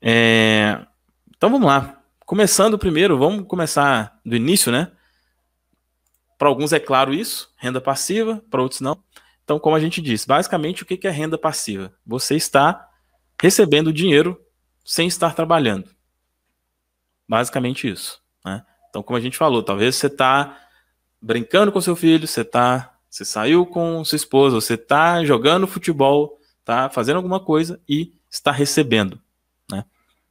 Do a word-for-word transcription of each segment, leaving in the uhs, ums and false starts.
É... Então vamos lá. Começando primeiro, vamos começar do início, né? Para alguns é claro isso, renda passiva, para outros não. Então, como a gente disse, basicamente o que é renda passiva? Você está recebendo dinheiro sem estar trabalhando. Basicamente isso, né? Então, como a gente falou, talvez você está brincando com seu filho, você tá, você saiu com sua esposa, você está jogando futebol, está fazendo alguma coisa e está recebendo, né?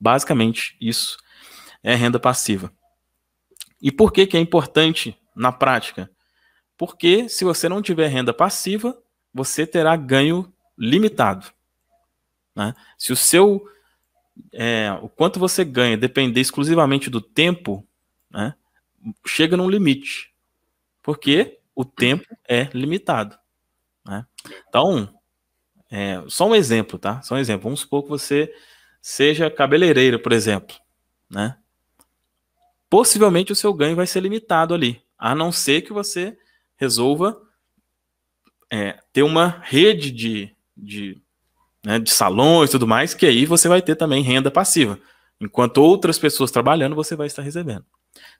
Basicamente isso é renda passiva. E por que que é importante na prática? Porque se você não tiver renda passiva, você terá ganho limitado, né? Se o seu, é, o quanto você ganha depender exclusivamente do tempo, né, chega num limite, porque o tempo é limitado, né? Então, é, só um exemplo, tá? Só um exemplo. Vamos supor que você seja cabeleireiro, por exemplo, né? Possivelmente o seu ganho vai ser limitado ali, a não ser que você resolva é, ter uma rede de, de, né, de salões e tudo mais, que aí você vai ter também renda passiva. Enquanto outras pessoas trabalhando, você vai estar recebendo.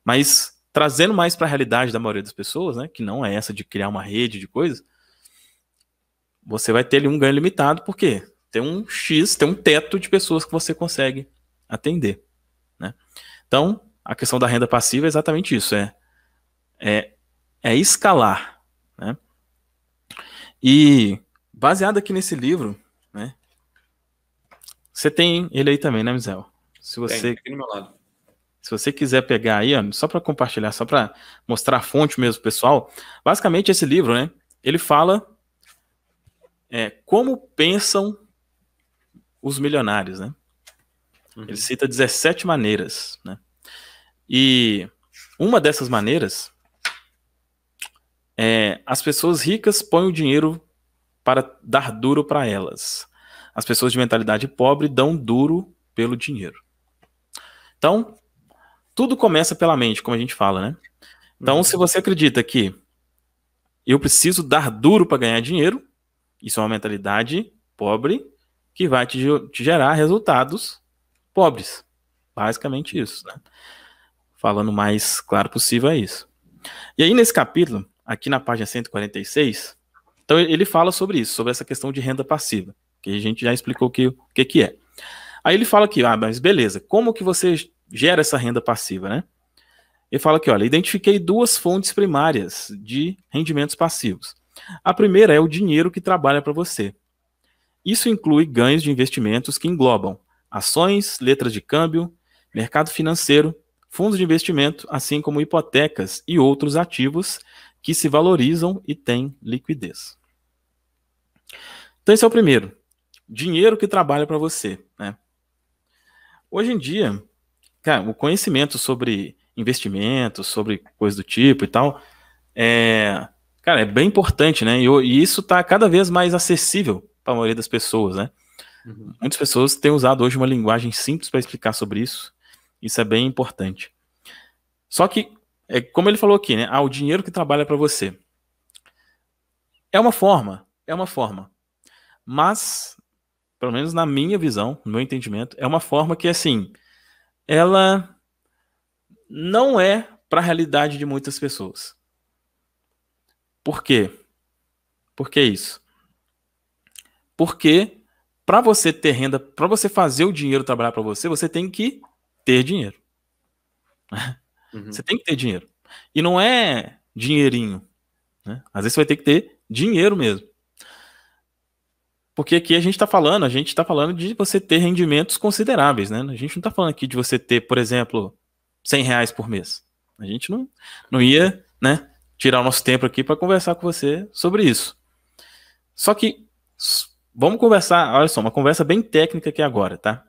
Mas trazendo mais para a realidade da maioria das pessoas, né, que não é essa de criar uma rede de coisas, você vai ter ali um ganho limitado, porque tem um X, tem um teto de pessoas que você consegue atender, né? Então, a questão da renda passiva é exatamente isso, é, é, é escalar, né? E baseado aqui nesse livro, né, você tem ele aí também, né, Mizel? Se você, tem, aqui do meu lado. Se você quiser pegar aí, ó, só para compartilhar, só para mostrar a fonte mesmo, pessoal, basicamente esse livro, né, ele fala é, como pensam os milionários, né? Uhum. Ele cita dezessete maneiras, né? E uma dessas maneiras é: as pessoas ricas põem o dinheiro para dar duro para elas. As pessoas de mentalidade pobre dão duro pelo dinheiro. Então, tudo começa pela mente, como a gente fala, né? Então, se você acredita que eu preciso dar duro para ganhar dinheiro, isso é uma mentalidade pobre que vai te, te gerar resultados pobres. Basicamente isso, né? Falando mais claro possível, é isso. E aí, nesse capítulo, aqui na página cento e quarenta e seis, então ele fala sobre isso, sobre essa questão de renda passiva, que a gente já explicou o que, que, que é. Aí ele fala aqui, ah, mas beleza, como que você gera essa renda passiva, né? Ele fala aqui, olha, identifiquei duas fontes primárias de rendimentos passivos. A primeira é o dinheiro que trabalha para você. Isso inclui ganhos de investimentos que englobam ações, letras de câmbio, mercado financeiro, fundos de investimento, assim como hipotecas e outros ativos que se valorizam e têm liquidez. Então esse é o primeiro. Dinheiro que trabalha para você, né? Hoje em dia, cara, o conhecimento sobre investimentos, sobre coisas do tipo e tal, é, cara, é bem importante, né? E, e isso está cada vez mais acessível para a maioria das pessoas, né? Uhum. Muitas pessoas têm usado hoje uma linguagem simples para explicar sobre isso. Isso é bem importante. Só que, é, como ele falou aqui, né? Ah, o dinheiro que trabalha para você. É uma forma, é uma forma. Mas, pelo menos na minha visão, no meu entendimento, é uma forma que, assim, ela não é para a realidade de muitas pessoas. Por quê? Por que isso? Porque para você ter renda, para você fazer o dinheiro trabalhar para você, você tem que ter dinheiro. Uhum. Você tem que ter dinheiro. E não é dinheirinho, né? Às vezes você vai ter que ter dinheiro mesmo. Porque aqui a gente está falando, a gente está falando de você ter rendimentos consideráveis, né? A gente não está falando aqui de você ter, por exemplo, cem reais por mês. A gente não, não ia, né, tirar o nosso tempo aqui para conversar com você sobre isso. Só que vamos conversar, olha só, uma conversa bem técnica aqui agora, tá?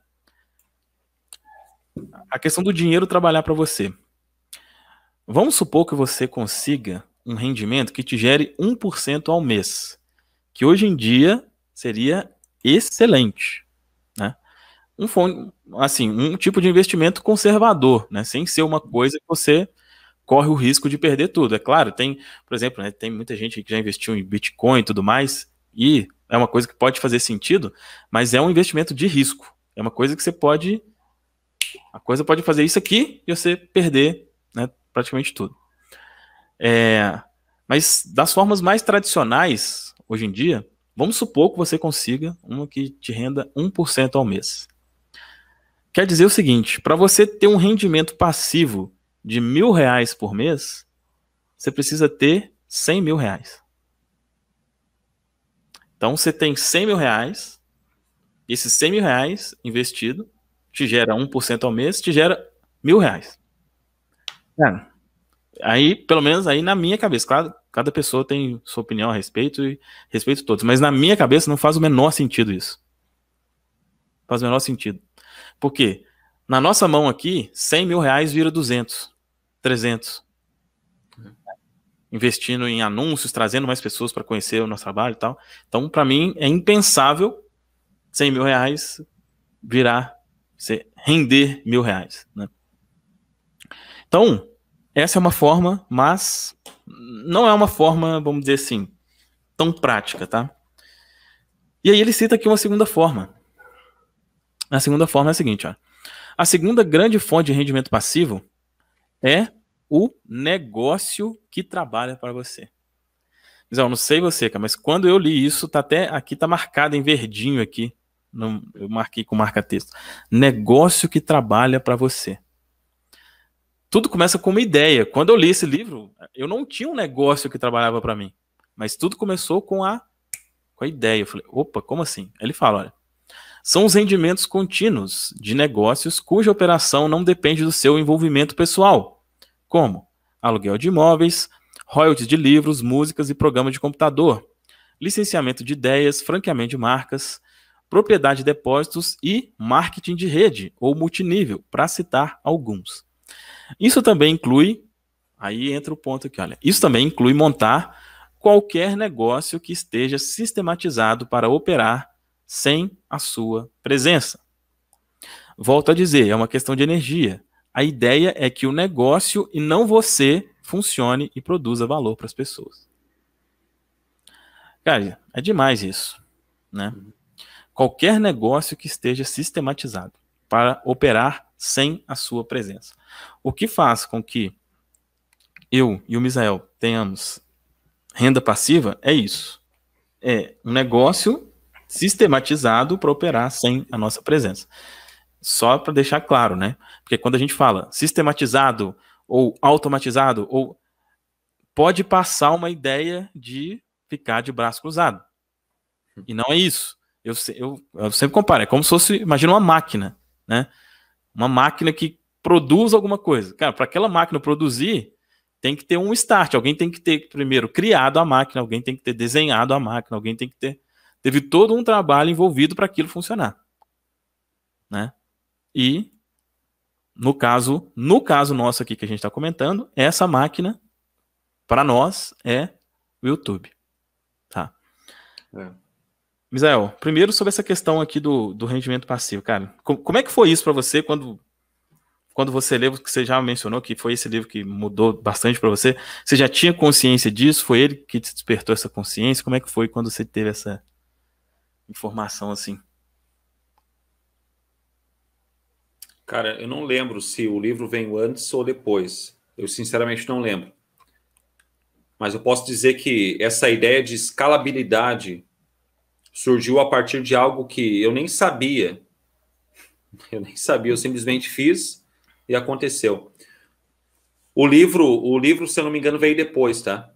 A questão do dinheiro trabalhar para você. Vamos supor que você consiga um rendimento que te gere um por cento ao mês, que hoje em dia seria excelente, né? Um fundo, assim, um tipo de investimento conservador, né? Sem ser uma coisa que você corre o risco de perder tudo. É claro, tem, por exemplo, né, tem muita gente que já investiu em Bitcoin e tudo mais, e é uma coisa que pode fazer sentido, mas é um investimento de risco. É uma coisa que você pode... A coisa pode fazer isso aqui e você perder, né, praticamente tudo. É, mas das formas mais tradicionais, hoje em dia, vamos supor que você consiga uma que te renda um por cento ao mês. Quer dizer o seguinte, para você ter um rendimento passivo de mil reais por mês, você precisa ter cem mil reais. Então você tem cem mil reais, esses cem mil reais investido, te gera um por cento ao mês, te gera mil reais. É. Aí, pelo menos aí na minha cabeça, claro, cada pessoa tem sua opinião a respeito e respeito todos, mas na minha cabeça não faz o menor sentido isso. Faz o menor sentido. Por quê? Na nossa mão aqui, cem mil reais vira duzentos, trezentos. Uhum. Investindo em anúncios, trazendo mais pessoas para conhecer o nosso trabalho e tal. Então, para mim, é impensável cem mil reais virar Você render mil reais, né? Então, essa é uma forma, mas não é uma forma, vamos dizer assim, tão prática, tá? E aí ele cita aqui uma segunda forma. A segunda forma é a seguinte, ó. A segunda grande fonte de rendimento passivo é o negócio que trabalha para você. Mas eu não sei você, cara, mas quando eu li isso, tá até aqui, tá marcado em verdinho aqui. Não, eu marquei com marca-texto. Negócio que trabalha para você. Tudo começa com uma ideia. Quando eu li esse livro, eu não tinha um negócio que trabalhava para mim. Mas tudo começou com a, com a ideia. Eu falei, opa, como assim? Aí ele fala, olha, são os rendimentos contínuos de negócios cuja operação não depende do seu envolvimento pessoal. Como? Aluguel de imóveis, royalties de livros, músicas e programas de computador, licenciamento de ideias, franqueamento de marcas, propriedade de depósitos e marketing de rede ou multinível, para citar alguns. Isso também inclui, aí entra o ponto aqui, olha, isso também inclui montar qualquer negócio que esteja sistematizado para operar sem a sua presença. Volto a dizer, é uma questão de energia. A ideia é que o negócio e não você funcione e produza valor para as pessoas. Cara, é demais isso, né? Qualquer negócio que esteja sistematizado para operar sem a sua presença. O que faz com que eu e o Misael tenhamos renda passiva é isso. É um negócio sistematizado para operar sem a nossa presença. Só para deixar claro, né? Porque quando a gente fala sistematizado ou automatizado, ou pode passar uma ideia de ficar de braço cruzado. E não é isso. Eu, eu, eu sempre comparo, é como se fosse, imagina uma máquina, né? Uma máquina que produz alguma coisa. Cara, para aquela máquina produzir, tem que ter um start. Alguém tem que ter, primeiro, criado a máquina, alguém tem que ter desenhado a máquina, alguém tem que ter... Teve todo um trabalho envolvido para aquilo funcionar, né? E, no caso, no caso nosso aqui que a gente está comentando, essa máquina, para nós, é o YouTube. Tá? É. Misael, primeiro sobre essa questão aqui do, do rendimento passivo, cara. Como, como é que foi isso para você quando, quando você leu, que você já mencionou que foi esse livro que mudou bastante para você? Você já tinha consciência disso? Foi ele que te despertou essa consciência? Como é que foi quando você teve essa informação assim? Cara, eu não lembro se o livro veio antes ou depois. Eu sinceramente não lembro. Mas eu posso dizer que essa ideia de escalabilidade surgiu a partir de algo que eu nem sabia. Eu nem sabia, eu simplesmente fiz e aconteceu. O livro, o livro, se eu não me engano, veio depois, tá?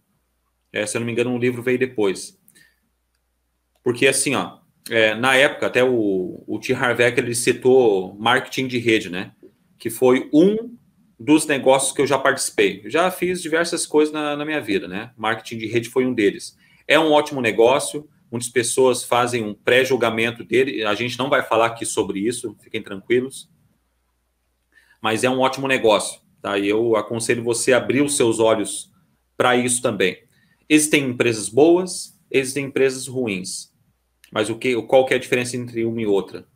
É, se eu não me engano, o um livro veio depois. Porque assim, ó, é, na época, até o, o T. Harv Eker, ele citou marketing de rede, né? Que foi um dos negócios que eu já participei. Eu já fiz diversas coisas na, na minha vida, né? Marketing de rede foi um deles. É um ótimo negócio, muitas pessoas fazem um pré-julgamento dele, a gente não vai falar aqui sobre isso, fiquem tranquilos, mas é um ótimo negócio, tá? E eu aconselho você a abrir os seus olhos para isso também. Existem empresas boas, existem empresas ruins, mas o que, qual que é a diferença entre uma e outra?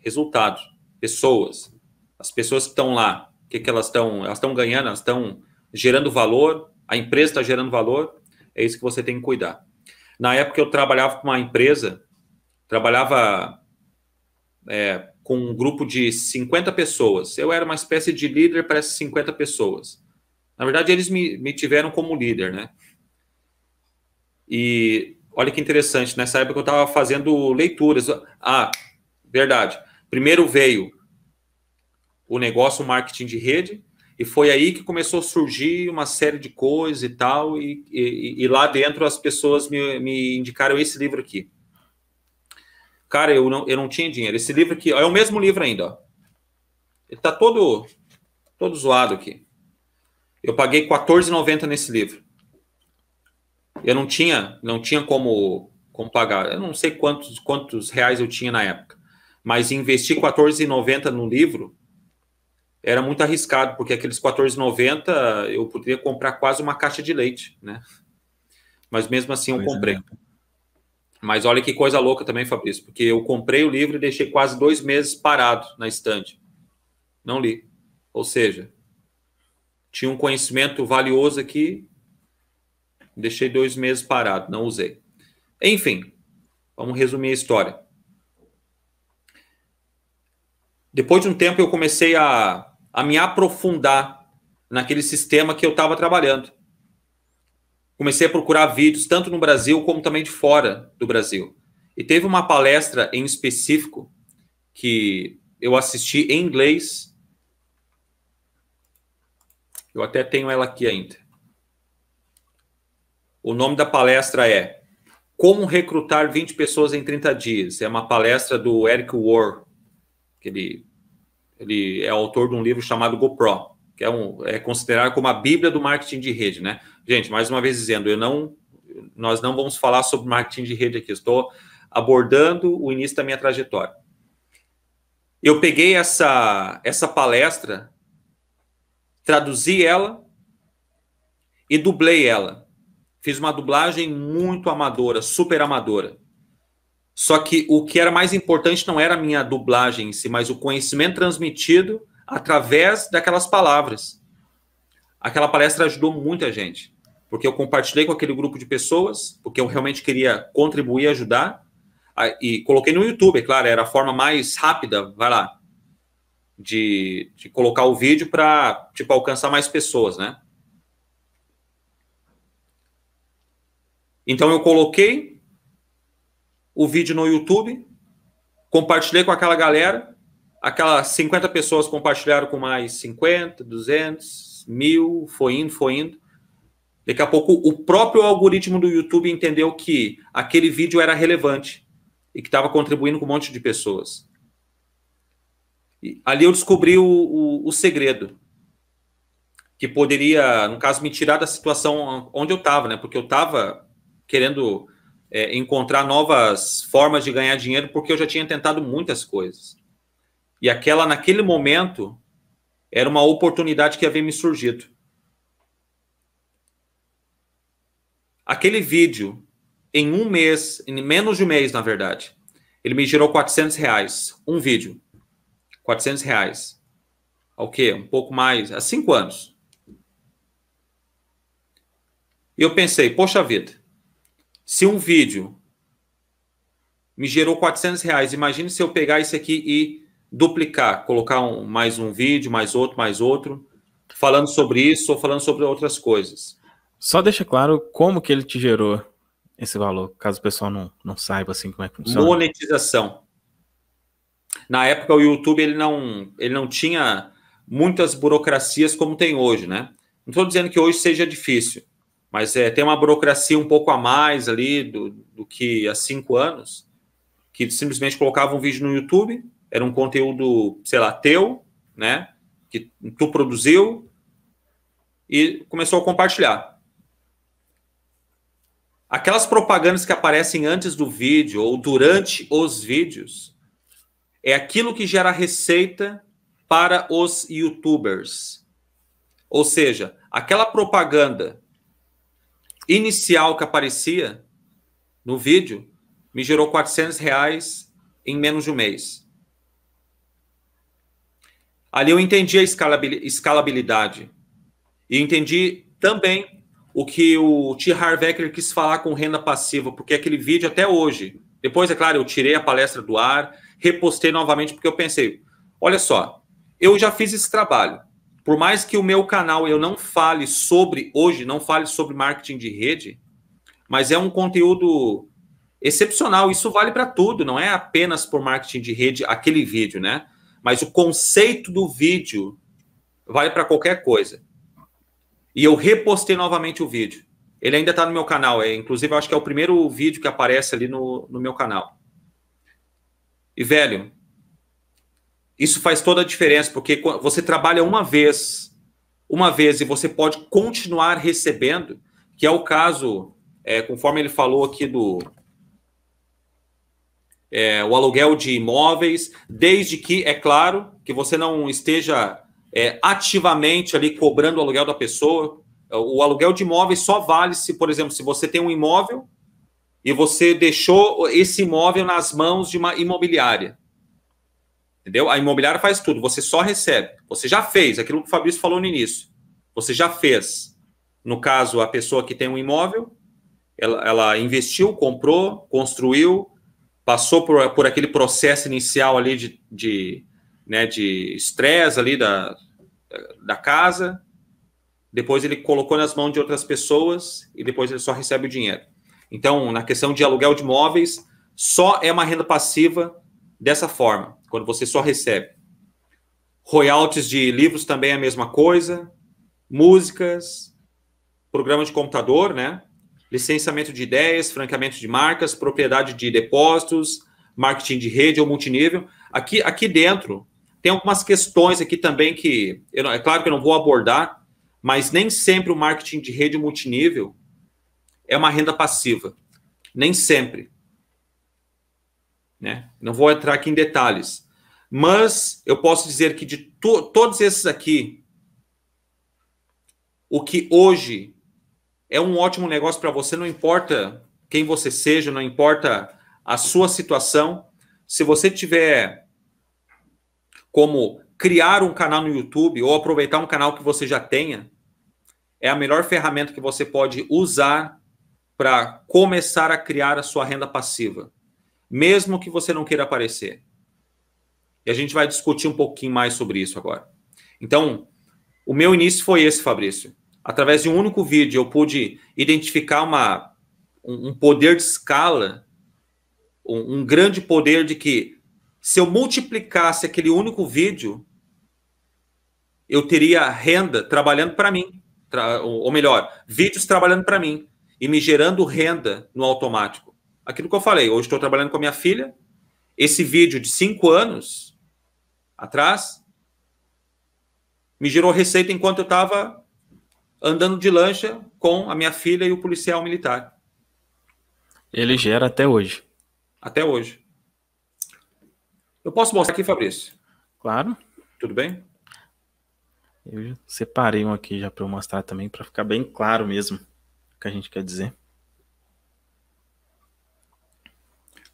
Resultado, pessoas, as pessoas que estão lá, o que, que elas estão elas estão ganhando, elas estão gerando valor, a empresa está gerando valor, é isso que você tem que cuidar. Na época, eu trabalhava com uma empresa, trabalhava é, com um grupo de cinquenta pessoas. Eu era uma espécie de líder para essas cinquenta pessoas. Na verdade, eles me, me tiveram como líder, né? E olha que interessante, nessa época eu estava fazendo leituras. Ah, verdade. Primeiro veio o negócio, o marketing de rede, e foi aí que começou a surgir uma série de coisas e tal, e, e, e lá dentro as pessoas me, me indicaram esse livro aqui. Cara, eu não, eu não tinha dinheiro. Esse livro aqui, ó, é o mesmo livro ainda, ó. Ele tá todo, todo zoado aqui. Eu paguei quatorze reais e noventa centavos nesse livro. Eu não tinha, não tinha como, como pagar. Eu não sei quantos, quantos reais eu tinha na época, mas investir quatorze reais e noventa centavos no livro era muito arriscado, porque aqueles quatorze reais e noventa centavos eu poderia comprar quase uma caixa de leite, né? Mas mesmo assim eu pois comprei. É. Mas olha que coisa louca também, Fabrício, porque eu comprei o livro e deixei quase dois meses parado na estante. Não li. Ou seja, tinha um conhecimento valioso aqui, deixei dois meses parado, não usei. Enfim, vamos resumir a história. Depois de um tempo, eu comecei a, a me aprofundar naquele sistema que eu estava trabalhando. Comecei a procurar vídeos, tanto no Brasil como também de fora do Brasil. E teve uma palestra em específico que eu assisti em inglês. Eu até tenho ela aqui ainda. O nome da palestra é Como Recrutar vinte Pessoas em trinta Dias. É uma palestra do Eric War, que ele, ele é autor de um livro chamado GoPro, que é, um, é considerado como a Bíblia do marketing de rede, né? Gente, mais uma vez dizendo, eu não, nós não vamos falar sobre marketing de rede aqui, estou abordando o início da minha trajetória. Eu peguei essa, essa palestra, traduzi ela e dublei ela. Fiz uma dublagem muito amadora, super amadora. Só que o que era mais importante não era a minha dublagem em si, mas o conhecimento transmitido através daquelas palavras. Aquela palestra ajudou muita gente, porque eu compartilhei com aquele grupo de pessoas, porque eu realmente queria contribuir e ajudar, e coloquei no YouTube, é claro, era a forma mais rápida, vai lá, de, de colocar o vídeo para, tipo, alcançar mais pessoas, né? Então eu coloquei o vídeo no YouTube, compartilhei com aquela galera, aquelas cinquenta pessoas compartilharam com mais cinquenta, duzentos, mil, foi indo, foi indo. Daqui a pouco o próprio algoritmo do YouTube entendeu que aquele vídeo era relevante e que estava contribuindo com um monte de pessoas. E ali eu descobri o, o, o segredo, que poderia, no caso, me tirar da situação onde eu estava, né? Porque eu estava querendo... É, encontrar novas formas de ganhar dinheiro, porque eu já tinha tentado muitas coisas. E aquela, naquele momento, era uma oportunidade que havia me surgido. Aquele vídeo, em um mês, em menos de um mês, na verdade, ele me gerou quatrocentos reais. Um vídeo. quatrocentos reais. Ao quê? Um pouco mais. Há cinco anos. E eu pensei, poxa vida, se um vídeo me gerou quatrocentos reais, imagine se eu pegar isso aqui e duplicar, colocar um, mais um vídeo, mais outro, mais outro, falando sobre isso ou falando sobre outras coisas. Só deixa claro como que ele te gerou esse valor, caso o pessoal não, não saiba assim como é que funciona. Monetização. Na época o YouTube ele não, ele não tinha muitas burocracias como tem hoje, né? Não estou dizendo que hoje seja difícil, mas é, tem uma burocracia um pouco a mais ali do, do que há cinco anos, que simplesmente colocava um vídeo no YouTube, era um conteúdo, sei lá, teu, né, que tu produziu, e começou a compartilhar. Aquelas propagandas que aparecem antes do vídeo ou durante os vídeos é aquilo que gera receita para os YouTubers. Ou seja, aquela propaganda inicial que aparecia no vídeo me gerou quatrocentos reais em menos de um mês. Ali eu entendi a escalabilidade e entendi também o que o T. Harv Eker quis falar com renda passiva, porque aquele vídeo até hoje Depois, é claro, eu tirei a palestra do ar, repostei novamente, porque eu pensei, olha só, eu já fiz esse trabalho. Por mais que o meu canal eu não fale sobre, hoje, não fale sobre marketing de rede, mas é um conteúdo excepcional. Isso vale para tudo, não é apenas por marketing de rede aquele vídeo, né? Mas o conceito do vídeo vale para qualquer coisa. E eu repostei novamente o vídeo. Ele ainda está no meu canal. É, inclusive, eu acho que é o primeiro vídeo que aparece ali no, no meu canal. E, velho, isso faz toda a diferença, porque você trabalha uma vez, uma vez, e você pode continuar recebendo, que é o caso, é, conforme ele falou aqui do... É, o aluguel de imóveis, desde que, é claro, que você não esteja é, ativamente ali cobrando o aluguel da pessoa. O aluguel de imóveis só vale se, por exemplo, se você tem um imóvel e você deixou esse imóvel nas mãos de uma imobiliária. Entendeu? A imobiliária faz tudo, você só recebe. Você já fez, aquilo que o Fabrício falou no início. Você já fez. No caso, a pessoa que tem um imóvel, ela, ela investiu, comprou, construiu, passou por, por aquele processo inicial ali de, de, né, de estresse ali da, da casa, depois ele colocou nas mãos de outras pessoas e depois ele só recebe o dinheiro. Então, na questão de aluguel de imóveis, só é uma renda passiva dessa forma, quando você só recebe. Royalties de livros também é a mesma coisa, músicas, programa de computador, né? Licenciamento de ideias, franqueamento de marcas, propriedade de depósitos, marketing de rede ou multinível. Aqui, aqui dentro, tem algumas questões aqui também que, eu não, é claro que eu não vou abordar, mas nem sempre o marketing de rede ou multinível é uma renda passiva. Nem sempre. Né? Não vou entrar aqui em detalhes. Mas eu posso dizer que de to- todos esses aqui, o que hoje... é um ótimo negócio para você, não importa quem você seja, não importa a sua situação. Se você tiver como criar um canal no YouTube ou aproveitar um canal que você já tenha, é a melhor ferramenta que você pode usar para começar a criar a sua renda passiva, mesmo que você não queira aparecer. E a gente vai discutir um pouquinho mais sobre isso agora. Então, o meu início foi esse, Fabrício. Através de um único vídeo, eu pude identificar uma, um poder de escala, um, um grande poder de que, se eu multiplicasse aquele único vídeo, eu teria renda trabalhando para mim, tra- ou melhor, vídeos trabalhando para mim e me gerando renda no automático. Aquilo que eu falei, hoje estou trabalhando com a minha filha, esse vídeo de cinco anos atrás me gerou receita enquanto eu estava... andando de lancha com a minha filha e o policial militar. Ele gera até hoje. Até hoje. Eu posso mostrar aqui, Fabrício? Claro. Tudo bem? Eu separei um aqui já para eu mostrar também, para ficar bem claro mesmo o que a gente quer dizer.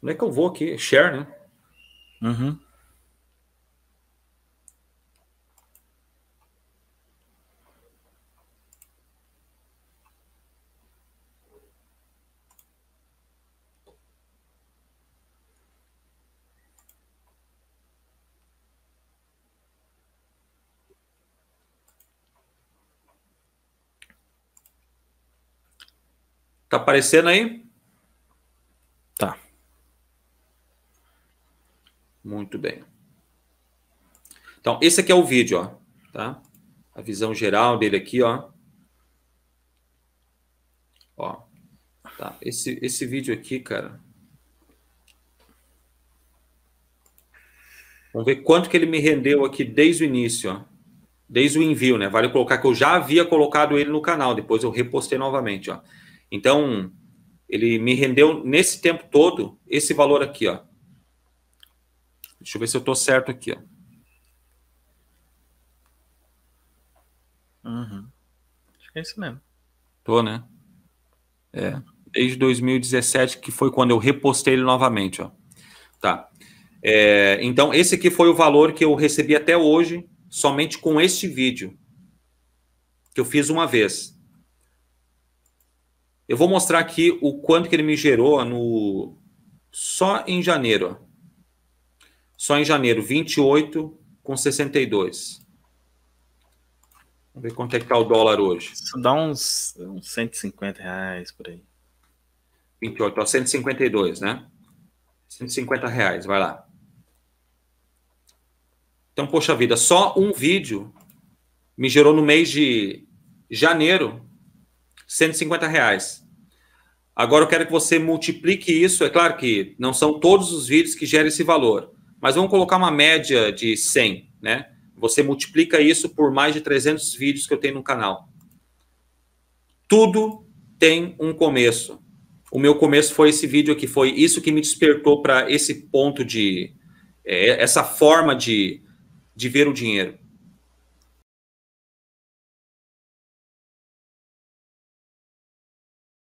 Onde é que eu vou aqui? Share, né? Uhum. Tá aparecendo aí? Tá. Muito bem. Então, esse aqui é o vídeo, ó. Tá? A visão geral dele aqui, ó. Ó. Tá. Esse, esse vídeo aqui, cara. Vamos ver quanto que ele me rendeu aqui desde o início, ó. Desde o envio, né? Vale colocar que eu já havia colocado ele no canal. Depois eu repostei novamente, ó. Então, ele me rendeu, nesse tempo todo, esse valor aqui, ó. Deixa eu ver se eu estou certo aqui, ó. Uhum. Acho que é isso mesmo. Tô, né? É. Desde dois mil e dezessete, que foi quando eu repostei ele novamente, ó. Tá. É, então, esse aqui foi o valor que eu recebi até hoje, somente com este vídeo, que eu fiz uma vez. Eu vou mostrar aqui o quanto que ele me gerou no, só em janeiro. Só em janeiro, vinte e oito com sessenta e dois. Vamos ver quanto é que está o dólar hoje. Isso dá uns, uns cento e cinquenta reais por aí. vinte e oito, ó, cento e cinquenta e dois, né? cento e cinquenta reais, vai lá. Então, poxa vida, só um vídeo me gerou no mês de janeiro cento e cinquenta reais. Agora eu quero que você multiplique isso. É claro que não são todos os vídeos que geram esse valor, mas vamos colocar uma média de cem, né? Você multiplica isso por mais de trezentos vídeos que eu tenho no canal. Tudo tem um começo. O meu começo foi esse vídeo aqui, foi isso que me despertou para esse ponto de... É, essa forma de, de ver o dinheiro.